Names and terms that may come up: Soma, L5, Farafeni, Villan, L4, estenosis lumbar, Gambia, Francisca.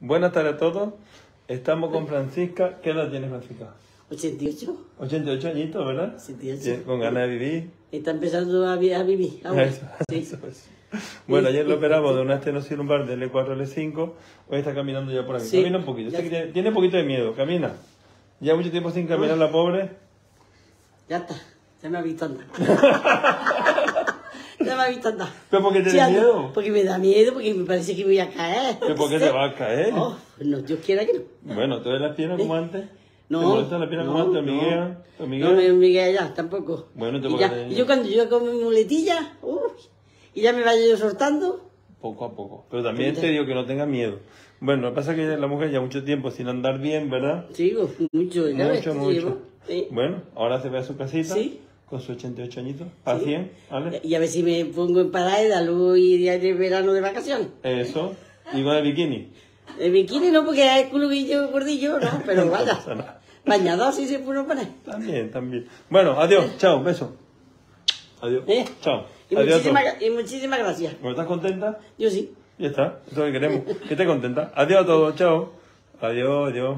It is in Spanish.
Buenas tardes a todos. Estamos con Francisca. ¿Qué edad tiene Francisca? 88. 88 añitos, ¿verdad? 88. Con ganas de vivir. Está empezando a vivir ahora. Eso. Bueno, ayer lo operamos de una estenosis lumbar de L4 a L5. Hoy está caminando ya por aquí. Sí. Camina un poquito. Sé que tiene un poquito de miedo. Camina. Ya mucho tiempo sin caminar, la pobre. Ya está. Ya me ha visto andar. Ya me ha visto andar. ¿Pero por qué te da miedo? Porque me da miedo, porque me parece que voy a caer. ¿Pero por qué te vas a caer? Oh, no, Dios quiera que no. Bueno, ¿tú ves las piernas como antes? No. ¿Te molestan las piernas como antes, hormiguea? No, me hormiguea ya, tampoco. Bueno, te molestan. Yo cuando yo con mi muletilla, y ya me vaya yo soltando. Poco a poco. Pero también te digo que no tengas miedo. Bueno, lo que pasa es que la mujer ya mucho tiempo sin andar bien, ¿verdad? Sí, mucho. Mucho. Sí. Bueno, ahora se ve a su casita. Sí. Con sus 88 añitos, paciente, sí. ¿Vale? Y a ver si me pongo en parada, luego iría de verano de vacaciones. Eso, y va de bikini. De bikini no, porque es culillo gordillo, no, pero no vaya. Bañador sí se pudo poner. También. Bueno, adiós, chao, beso. Adiós, chao. Y muchísimas gracias. ¿Pero estás contenta? Yo sí. Ya está, eso es lo que queremos. Que estés contenta. Adiós a todos, chao. Adiós.